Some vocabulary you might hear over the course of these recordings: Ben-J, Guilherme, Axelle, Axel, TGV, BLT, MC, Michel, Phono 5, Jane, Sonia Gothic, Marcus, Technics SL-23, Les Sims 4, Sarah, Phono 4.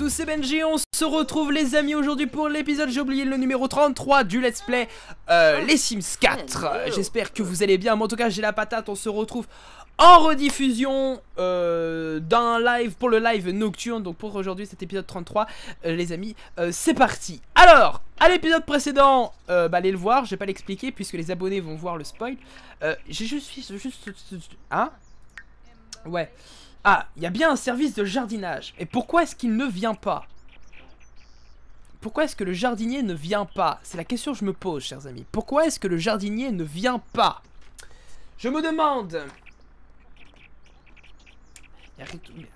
tous, c'est Ben-J, on se retrouve les amis aujourd'hui pour l'épisode, j'ai oublié le numéro 33 du let's play Les Sims 4. J'espère que vous allez bien, mais en tout cas j'ai la patate, on se retrouve en rediffusion d'un live pour le live nocturne. Donc pour aujourd'hui cet épisode 33 les amis, c'est parti. Alors à l'épisode précédent, allez le voir, je vais pas l'expliquer puisque les abonnés vont voir le spoil. J'ai juste... Hein? Ouais. Ah, il y a bien un service de jardinage. Et pourquoi est-ce qu'il ne vient pas? Pourquoi est-ce que le jardinier ne vient pas? C'est la question que je me pose, chers amis. Pourquoi est-ce que le jardinier ne vient pas? Je me demande.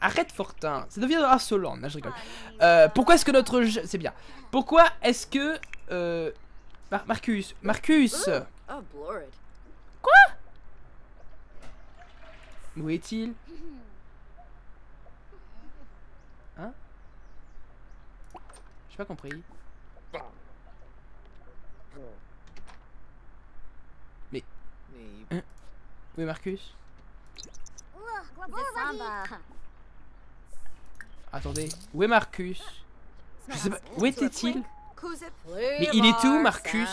Arrête Fortin, ça devient insolent, je rigole. Pourquoi est-ce que notre... C'est bien. Pourquoi est-ce que... Marcus. Quoi? Où est-il? Hein? J'ai pas compris. Mais... Hein? Où est Marcus? Attendez, où est Marcus? Je sais pas, où était-il? Mais il est où Marcus?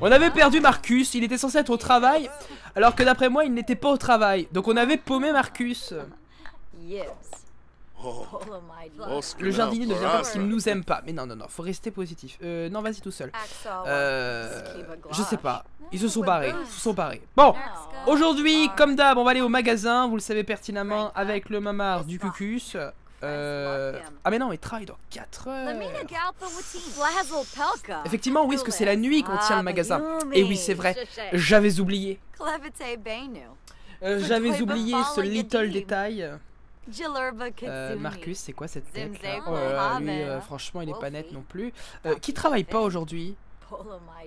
On avait perdu Marcus, il était censé être au travail, alors que d'après moi il n'était pas au travail. Donc on avait paumé Marcus. Le jardinier ne vient pas parce qu'il nous aime pas. Mais non, non, non, faut rester positif. Non, vas-y tout seul. Je sais pas, ils se sont barrés, Bon, aujourd'hui, comme d'hab, on va aller au magasin, vous le savez pertinemment, avec le mamar du cucus. Ah mais non, il travaille dans 4 heures. Effectivement, oui, parce que c'est la nuit qu'on tient le magasin. Et oui, c'est vrai, j'avais oublié. Ce little détail. Marcus, c'est quoi cette tête là? Lui, franchement, il est pas net non plus. Qui travaille pas aujourd'hui?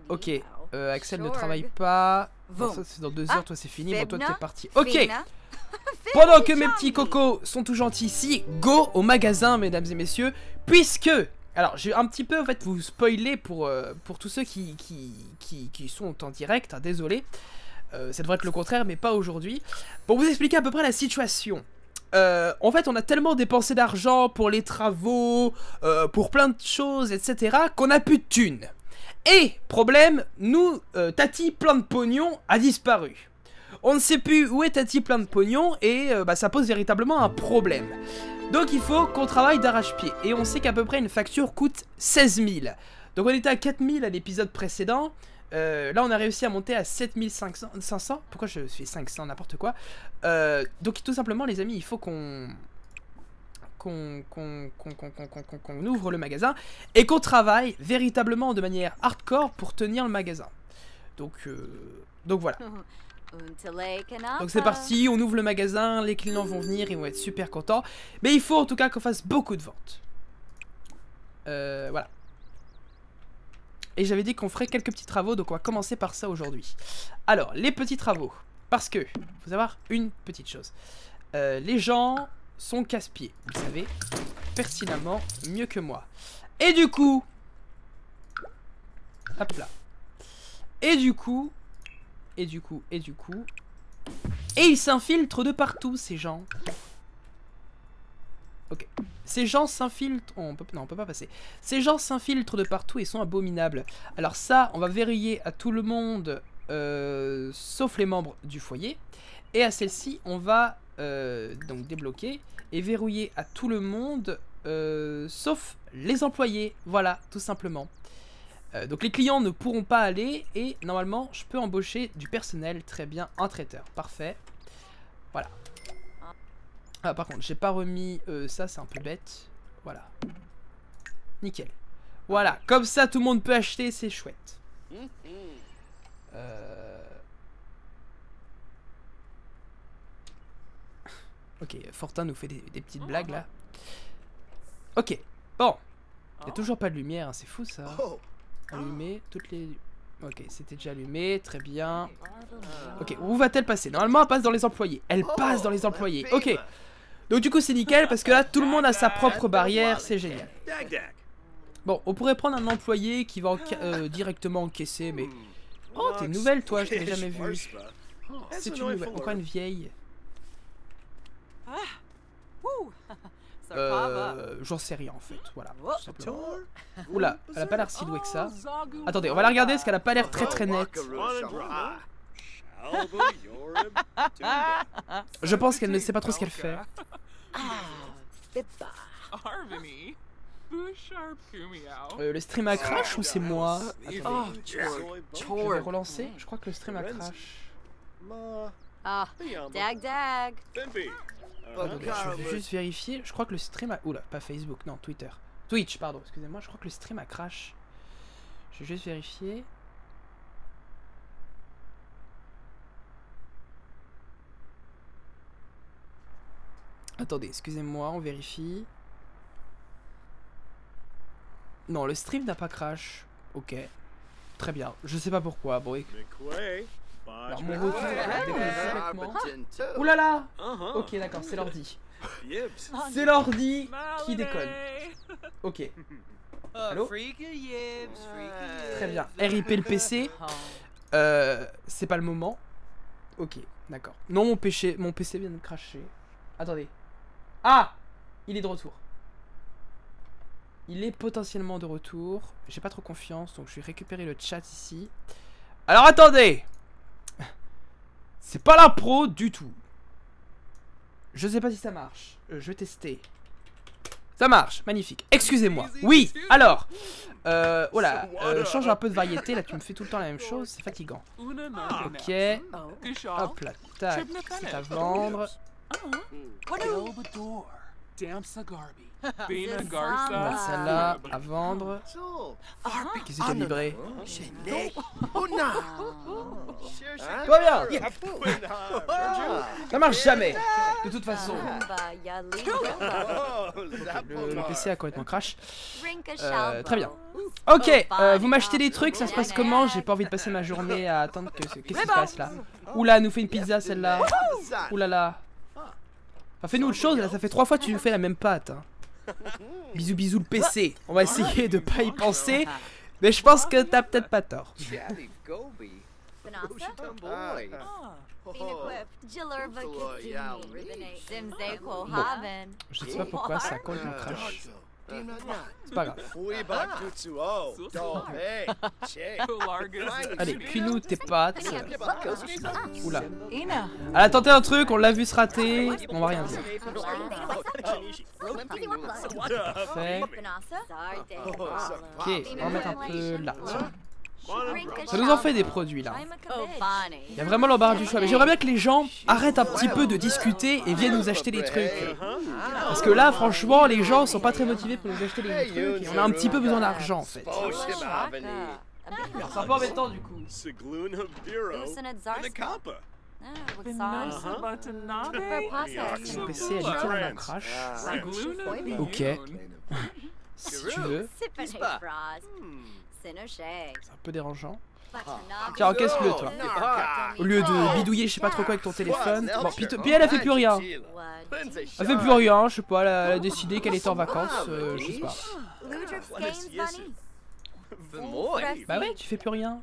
Ok, Axel ne travaille pas. Bon, ça c'est dans 2 heures, toi c'est fini, bon toi t'es parti. Ok. Pendant que mes petits cocos sont tout gentils ici, go au magasin mesdames et messieurs. Puisque, alors j'ai un petit peu en fait vous spoiler pour tous ceux qui sont en direct, hein, désolé. Ça devrait être le contraire mais pas aujourd'hui. Pour vous expliquer à peu près la situation. En fait on a tellement dépensé d'argent pour les travaux, pour plein de choses etc. qu'on a plus de thunes. Et problème, nous, Tati plein de pognon a disparu. On ne sait plus où est Tati plein de pognon et ça pose véritablement un problème. Donc il faut qu'on travaille d'arrache-pied. Et on sait qu'à peu près une facture coûte 16 000. Donc on était à 4 000 à l'épisode précédent. Là on a réussi à monter à 7 500. Pourquoi je fais 500 n'importe quoi. Donc tout simplement les amis, il faut qu'on ouvre le magasin et qu'on travaille véritablement de manière hardcore pour tenir le magasin. Donc voilà. Donc c'est parti, on ouvre le magasin, les clients vont venir, ils vont être super contents. Mais il faut en tout cas qu'on fasse beaucoup de ventes. Voilà. Et j'avais dit qu'on ferait quelques petits travaux, donc on va commencer par ça aujourd'hui. Alors, les petits travaux. Parce que, faut savoir une petite chose. Les gens... son casse-pied, vous le savez pertinemment mieux que moi. Et du coup, hop là. Et ils s'infiltrent de partout ces gens. Ok. Ces gens s'infiltrent, non on peut pas passer. Ces gens s'infiltrent de partout et sont abominables. Alors ça, on va verrouiller à tout le monde sauf les membres du foyer. Et à celle-ci, on va donc débloquer et verrouiller à tout le monde sauf les employés, voilà tout simplement. Donc les clients ne pourront pas aller et normalement je peux embaucher du personnel, très bien, un traiteur, parfait, voilà. Ah par contre j'ai pas remis ça, c'est un peu bête, voilà, nickel, voilà, comme ça tout le monde peut acheter, c'est chouette. Ok, Fortin nous fait des petites blagues là. Ok, bon. Il n'y a toujours pas de lumière, hein, c'est fou ça. Allumer toutes les... Ok, c'était déjà allumé, très bien. Ok, où va-t-elle passer? Normalement elle passe dans les employés. Elle passe dans les employés, ok. Donc du coup c'est nickel parce que là tout le monde a sa propre barrière, c'est génial. Bon, on pourrait prendre un employé qui va directement encaisser mais... Oh, t'es nouvelle toi, je t'ai jamais vue. C'est une nouvelle, encore une vieille. J'en sais rien en fait, voilà. Oula, elle a pas l'air si douée que ça. Attendez, on va la regarder parce qu'elle a pas l'air très très nette. Je pense qu'elle ne sait pas trop ce qu'elle fait. Le stream a crash ou c'est moi? Attends, je vais relancer. Je crois que le stream a crash. Ah, dag dag. Attendez, je vais juste vérifier. Je crois que le stream a... Oula, pas Facebook, non, Twitter. Twitch, pardon, excusez-moi. Je crois que le stream a crash. Je vais juste vérifier. Attendez, excusez-moi, on vérifie. Non, le stream n'a pas crash. Ok. Très bien. Je sais pas pourquoi. Bon, et... Alors, mon retour a déconné complètement. Ouh là là. Ok, d'accord, c'est l'ordi. C'est l'ordi qui déconne. Ok. Allô. Très bien. RIP le PC. C'est pas le moment. Ok, d'accord. Non, mon PC vient de crasher. Attendez. Ah, il est de retour. Il est potentiellement de retour. J'ai pas trop confiance, donc je vais récupérer le chat ici. Alors attendez. C'est pas l'impro du tout. Je sais pas si ça marche. Je vais tester. Ça marche, magnifique. Excusez-moi. Oui, alors. Voilà, change un peu de variété. Là, tu me fais tout le temps la même chose. C'est fatigant. Ok. Hop là, tac. C'est à vendre. Voilà, celle-là à vendre. Qu'est-ce que tu as vibré? Toi bien. Ça marche jamais. De toute façon. Le PC a complètement crash. Très bien. Ok, vous m'achetez des trucs, ça se passe comment? J'ai pas envie de passer ma journée à attendre que... Qu'est-ce qui se passe là? Oula, nous fait une pizza celle-là. Oula là. Enfin, fais-nous autre chose, là, ça fait 3 fois que tu nous fais la même pâte. Hein. Bisous, bisous, le PC. On va essayer de pas y penser, mais je pense que t'as peut-être pas tort. Bon. Je sais pas pourquoi ça colle mon crash. C'est pas grave. Allez, cuis-nous tes pâtes. Oula. Elle a tenté un truc, on l'a vu se rater. On va rien dire. Parfait. Ok, on va mettre un peu là. Ça nous en fait des produits là. Il y a vraiment l'embarras du choix. Mais j'aimerais bien que les gens arrêtent un petit peu de discuter et viennent nous acheter des trucs. Parce que là, franchement, les gens sont pas très motivés pour nous acheter des trucs. Et on a un petit peu besoin d'argent en fait. C'est un peu embêtant du coup. Mon PC a littéralement crash. Ok. Si tu veux. C'est un peu dérangeant. Tiens, encaisse-le, toi. Au lieu de bidouiller, je sais pas trop quoi avec ton téléphone. Bon, puis elle a fait plus rien. Elle fait plus rien, je sais pas, elle a décidé qu'elle était en vacances, je sais pas. Bah ouais, tu fais plus rien.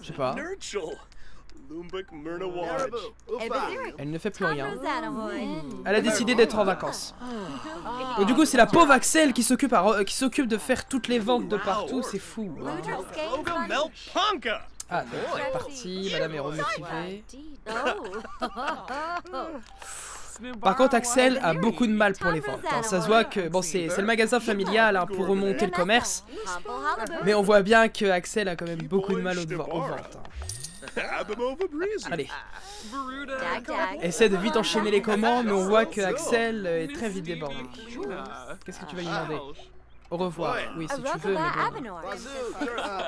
Je sais pas. Elle ne fait plus rien. Elle a décidé d'être en vacances. Donc du coup c'est la pauvre Axelle qui s'occupe de faire toutes les ventes de partout, c'est fou. Ah, c'est parti, madame est remotivée. Par contre, Axel a beaucoup de mal pour les ventes. Hein. Ça se voit que bon, c'est le magasin familial hein, pour remonter le commerce. Mais on voit bien que Axel a quand même beaucoup de mal aux ventes. Hein. Allez. Essaie de vite enchaîner les commandes, mais on voit que Axel est très vite débordé. Qu'est-ce que tu vas lui demander? Au revoir. Oui, si tu veux, mais bon.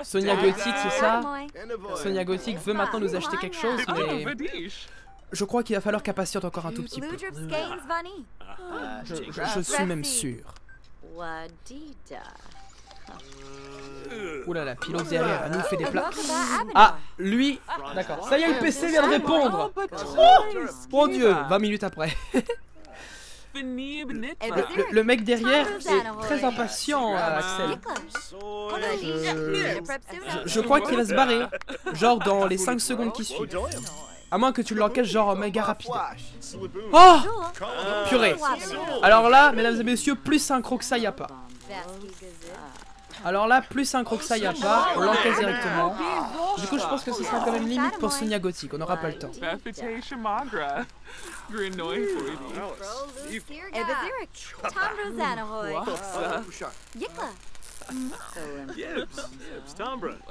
Sonia Gothic, c'est ça? Sonia Gothic veut maintenant nous acheter quelque chose, mais... Je crois qu'il va falloir qu'elle patiente encore un tout petit peu. Je suis même sûr. Oulala, pilote derrière, elle nous fait des plats. Ah, lui, d'accord. Ça y est, le PC vient de répondre. Oh, mon dieu, 20 minutes après. Le mec derrière est très impatient, Axel. Je crois qu'il va se barrer, genre dans les 5 secondes qui suivent. À moins que tu l'encaisses genre méga rapide. Oh purée. Alors là, mesdames et messieurs, plus synchro que ça, y a pas. Alors là, plus synchro que ça, y a pas. On l'encaisse directement. Du coup, je pense que ce sera quand même limite pour Sonia Gothic. On n'aura pas le temps.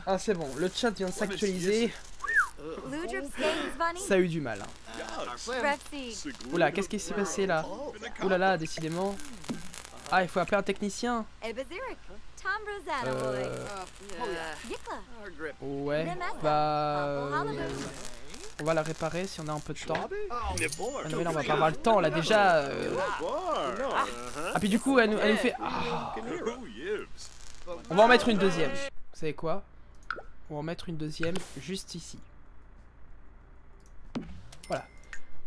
Ah, c'est bon. Le chat vient de s'actualiser. Ça a eu du mal. Hein. Oula, qu'est-ce qui s'est passé là? Oula là, décidément. Ah, il faut appeler un technicien. Ouais, bah... On va la réparer si on a un peu de temps. Ah non mais là on va pas avoir le temps, là déjà... Ah puis du coup elle nous fait... Oh. On va en mettre une deuxième. Vous savez quoi? On va en mettre une deuxième juste ici. Voilà.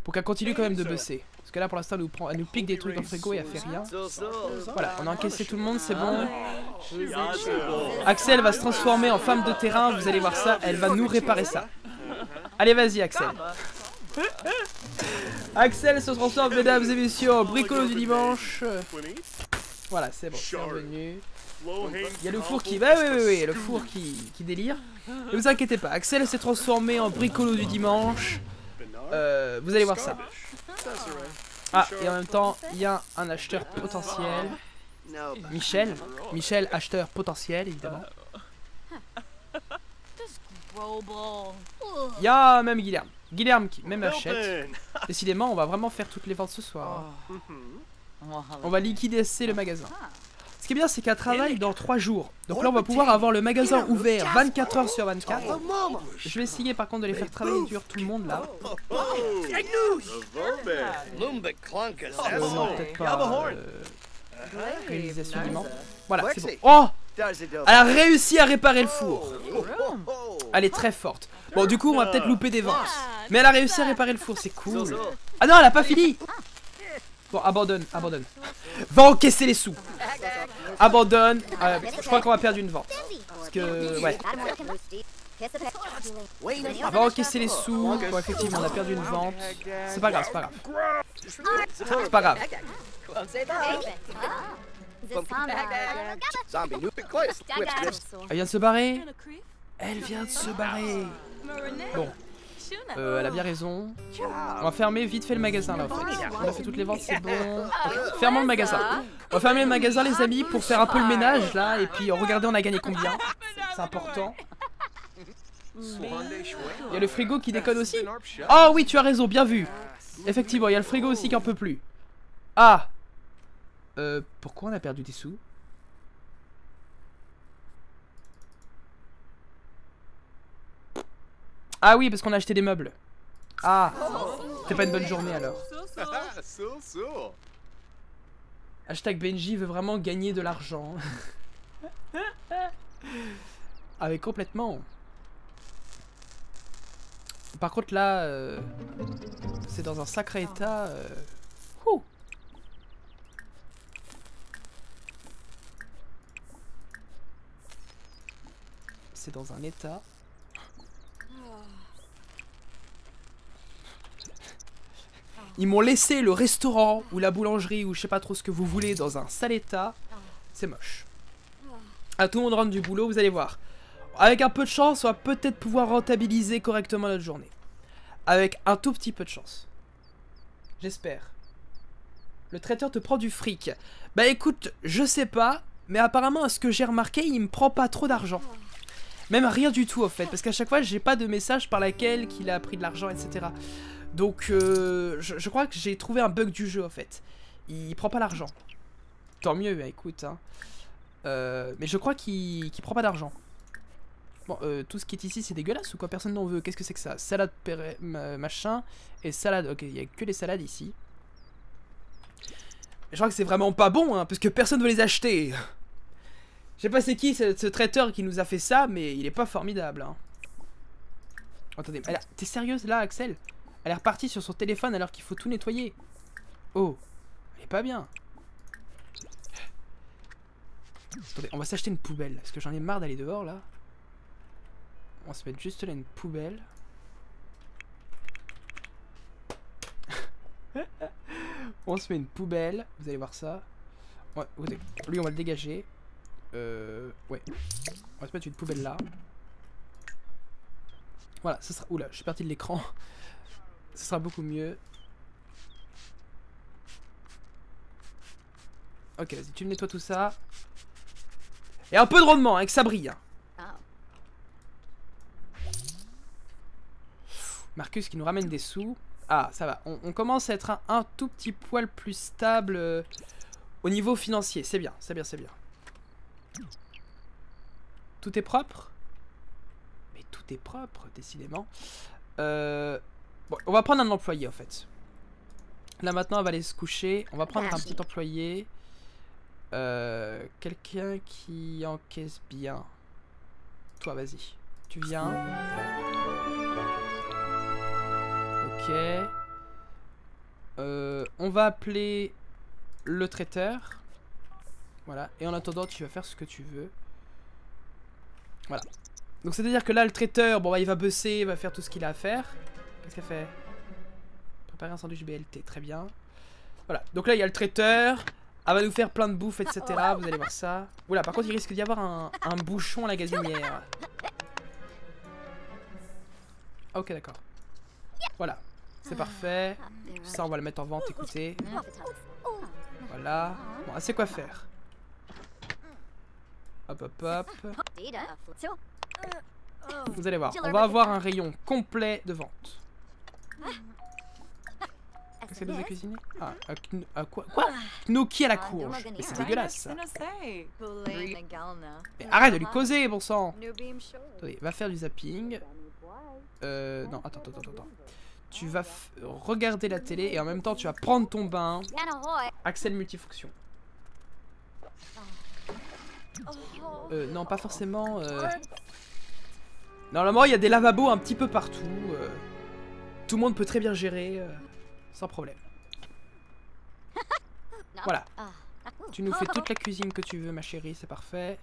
Pour qu'elle continue quand même de bosser. Parce que là pour l'instant elle nous pique des trucs dans le frigo et elle fait rien. Voilà, on a encaissé tout le monde, c'est bon. Axel va se transformer en femme de terrain, vous allez voir ça, elle va nous réparer ça. Allez vas-y Axel. Axel se transforme mesdames et messieurs en bricolo du dimanche. Voilà c'est bon, bienvenue. Il y a le four qui... Bah oui, le four qui délire. Ne vous inquiétez pas, Axel s'est transformé en bricolo du dimanche. Vous allez voir ça. Ah et en même temps il y a un acheteur potentiel. Michel. Michel acheteur potentiel évidemment. Il y a même Guilherme. Guilherme qui même achète. Décidément, on va vraiment faire toutes les ventes ce soir. On va liquider le magasin. Ce qui est bien, c'est qu'elle travaille dans 3 jours. Donc là, on va pouvoir avoir le magasin ouvert 24 heures sur 24. Je vais essayer par contre de les faire travailler dur tout le monde là. Non, peut-être pas. Réalisation dimanche. Voilà, c'est bon. Oh! Elle a réussi à réparer le four. Elle est très forte. Bon du coup on va peut-être louper des ventes. Mais elle a réussi à réparer le four, c'est cool. Ah non elle a pas fini. Bon abandonne, abandonne. Va encaisser les sous. Abandonne, je crois qu'on va perdre une vente. Parce que, ouais. Va encaisser les sous. Bon effectivement on a perdu une vente. C'est pas grave, c'est pas grave. C'est pas grave. Elle vient de se barrer. Elle vient de se barrer. Bon, elle a bien raison. On va fermer vite fait le magasin là en fait. On a fait toutes les ventes, c'est bon. Okay. Fermons le magasin. On va fermer le magasin les amis pour faire un peu le ménage là. Et puis regardez on a gagné combien. C'est important. Il y a le frigo qui déconne aussi. Ah oui tu as raison, bien vu. Effectivement il y a le frigo aussi qui en peut plus. Ah. Pourquoi on a perdu des sous? Ah oui, parce qu'on a acheté des meubles. Ah, c'était pas une bonne journée alors. Hashtag Ben-J veut vraiment gagner de l'argent. Ah mais complètement. Par contre là, c'est dans un sacré état. Ouh. C'est dans un état. Ils m'ont laissé le restaurant ou la boulangerie ou je sais pas trop ce que vous voulez dans un sale état. C'est moche. À tout le monde rentre du boulot, vous allez voir. Avec un peu de chance, on va peut-être pouvoir rentabiliser correctement notre journée. Avec un tout petit peu de chance. J'espère. Le traiteur te prend du fric. Bah écoute, je sais pas, mais apparemment à ce que j'ai remarqué, il me prend pas trop d'argent. Même rien du tout en fait, parce qu'à chaque fois j'ai pas de message par laquelle qu'il a pris de l'argent, etc. Donc je crois que j'ai trouvé un bug du jeu en fait. Il prend pas l'argent. Tant mieux, bah, écoute. Hein. Mais je crois qu'il prend pas d'argent. Bon, tout ce qui est ici c'est dégueulasse ou quoi? Personne n'en veut. Qu'est-ce que c'est que ça? Salade machin et salade. Ok, il y a que les salades ici. Je crois que c'est vraiment pas bon, hein, parce que personne veut les acheter. Je sais pas c'est qui ce traiteur qui nous a fait ça, mais il est pas formidable. Hein. Attendez, t'es sérieuse là, Axel? Elle est repartie sur son téléphone alors qu'il faut tout nettoyer. Oh, elle est pas bien. Attendez, on va s'acheter une poubelle, parce que j'en ai marre d'aller dehors là. On va se mettre juste là une poubelle. On se met une poubelle. Vous allez voir ça. Ouais, lui, on va le dégager. Ouais. On va se mettre une poubelle là. Voilà, ça sera... Oula, je suis parti de l'écran. Ça sera beaucoup mieux. Ok, vas-y, tu me nettoies tout ça. Et un peu de rendement, hein, que ça brille. Hein. Marcus qui nous ramène des sous. Ah, ça va. On commence à être un tout petit poil plus stable au niveau financier. C'est bien, c'est bien, c'est bien. Tout est propre. Mais tout est propre, décidément. Bon, on va prendre un employé, en fait. Là, maintenant, on va aller se coucher. On va prendre un petit employé. Quelqu'un qui encaisse bien. Toi, vas-y. Tu viens. Ok. On va appeler le traiteur. Voilà. Et en attendant, tu vas faire ce que tu veux. Voilà. Donc, c'est-à-dire que là, le traiteur, bon, bah, il va bosser, il va faire tout ce qu'il a à faire. Qu'est-ce qu'il a fait? Préparer un sandwich BLT. Très bien. Voilà. Donc là, il y a le traiteur. Elle va nous faire plein de bouffe, etc. Vous allez voir ça. Oula, par contre, il risque d'y avoir un bouchon à la gazinière. Ah, ok, d'accord. Voilà, c'est parfait. Ça, on va le mettre en vente, écoutez. Voilà. Bon, elle sait quoi faire. Hop, hop, hop. Vous allez voir, on va avoir un rayon complet de vente. Qu'est-ce qu'elle nous a cuisiné? Ah, quoi? Gnocchi à la courge. Mais c'est dégueulasse, ça. Mais arrête de lui causer, bon sang. Attendez, va faire du zapping. Non, attends. Tu vas regarder la télé et en même temps, tu vas prendre ton bain. Axel multifonction. Non, pas forcément. Normalement, il y a des lavabos un petit peu partout. Tout le monde peut très bien gérer. Sans problème. Voilà. Tu nous fais toute la cuisine que tu veux, ma chérie, c'est parfait.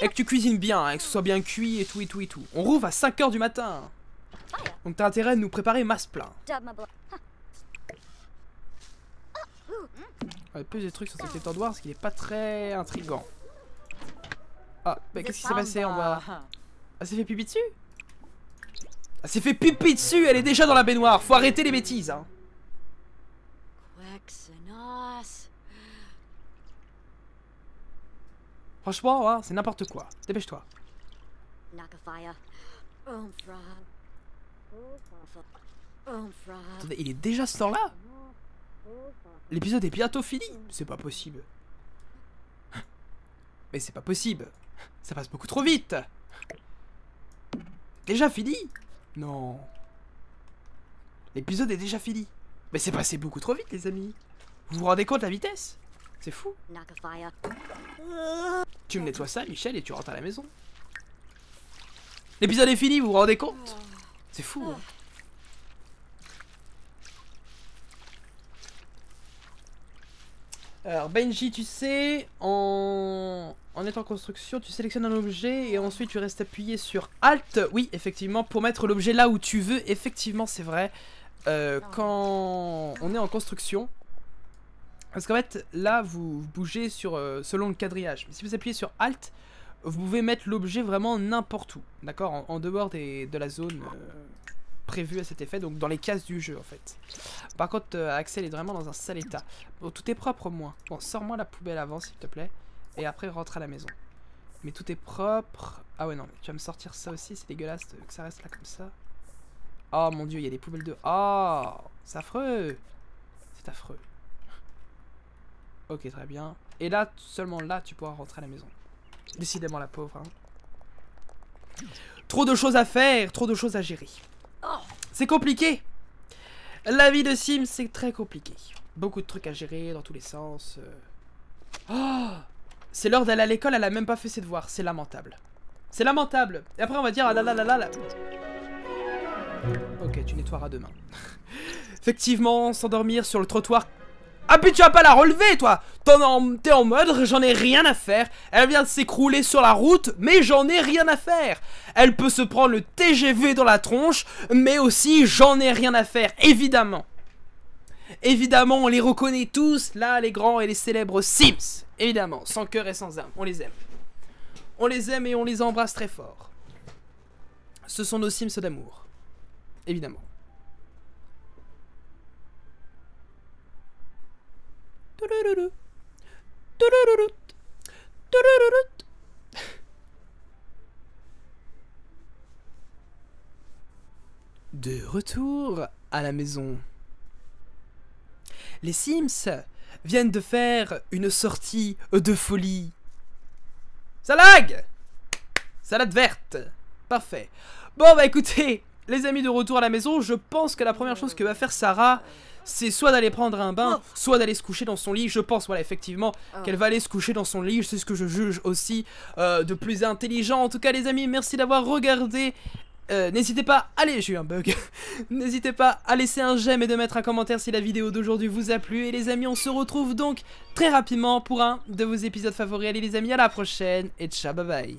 Et que tu cuisines bien, hein, que ce soit bien cuit et tout, et tout, et tout. On rouvre à 5 h du matin. Donc t'as intérêt à nous préparer masse plein. On a plus de trucs sur cet étendoir, parce qu'il est pas très intriguant. Ah, bah qu'est-ce qui s'est passé en bas? Elle s'est fait pipi dessus? Elle s'est fait pipi dessus, elle est déjà dans la baignoire. Faut arrêter les bêtises, hein. Franchement, hein, c'est n'importe quoi. Dépêche-toi. Attendez, il est déjà ce temps-là? L'épisode est bientôt fini. C'est pas possible. Mais c'est pas possible. Ça passe beaucoup trop vite. Déjà fini? Non. L'épisode est déjà fini. Mais c'est passé beaucoup trop vite, les amis. Vous vous rendez compte de la vitesse? C'est fou. Tu me nettoies ça, Michel, et tu rentres à la maison. L'épisode est fini, vous vous rendez compte? C'est fou. Hein. Alors, Ben-J, tu sais, en étant en construction, tu sélectionnes un objet et ensuite tu restes appuyé sur Alt. Oui, effectivement, pour mettre l'objet là où tu veux. Effectivement, c'est vrai. Quand on est en construction, parce qu'en fait, là, vous bougez sur, selon le quadrillage. Mais si vous appuyez sur Alt, vous pouvez mettre l'objet vraiment n'importe où. D'accord, en dehors de la zone prévue à cet effet, donc dans les cases du jeu en fait. Par contre, Axel est vraiment dans un sale état. Bon, tout est propre au moins. Bon, sors-moi la poubelle avant s'il te plaît, et après rentre à la maison. Mais tout est propre. Ah ouais, non, mais tu vas me sortir ça aussi, c'est dégueulasse que ça reste là comme ça. Oh mon dieu, il y a des poubelles de... Oh, c'est affreux. C'est affreux. Ok, très bien. Et là, seulement là, tu pourras rentrer à la maison. Décidément la pauvre, hein. Trop de choses à faire, trop de choses à gérer. C'est compliqué. La vie de Sims, c'est très compliqué. Beaucoup de trucs à gérer dans tous les sens. Oh, c'est l'heure d'aller à l'école, elle a même pas fait ses devoirs. C'est lamentable. C'est lamentable. Et après on va dire ah là là là là là. Ok, tu nettoieras demain. Effectivement, s'endormir sur le trottoir Ah puis tu vas pas la relever toi. T'es en mode j'en ai rien à faire. Elle vient de s'écrouler sur la route, mais j'en ai rien à faire. Elle peut se prendre le TGV dans la tronche, mais aussi j'en ai rien à faire, évidemment. Évidemment, on les reconnaît tous, là, les grands et les célèbres Sims. Évidemment, sans cœur et sans âme, on les aime. On les aime et on les embrasse très fort. Ce sont nos Sims d'amour, évidemment. De retour à la maison. Les Sims viennent de faire une sortie de folie. Ça lag! Salade verte. Parfait. Bon bah écoutez, les amis, de retour à la maison, je pense que la première chose que va faire Sarah, c'est soit d'aller prendre un bain, soit d'aller se coucher dans son lit. Je pense, voilà, effectivement, qu'elle va aller se coucher dans son lit. C'est ce que je juge aussi de plus intelligent. En tout cas, les amis, merci d'avoir regardé. N'hésitez pas, allez, j'ai eu un bug. N'hésitez pas à laisser un j'aime et de mettre un commentaire si la vidéo d'aujourd'hui vous a plu. Et les amis, on se retrouve donc très rapidement pour un de vos épisodes favoris. Allez les amis, à la prochaine et ciao, bye bye.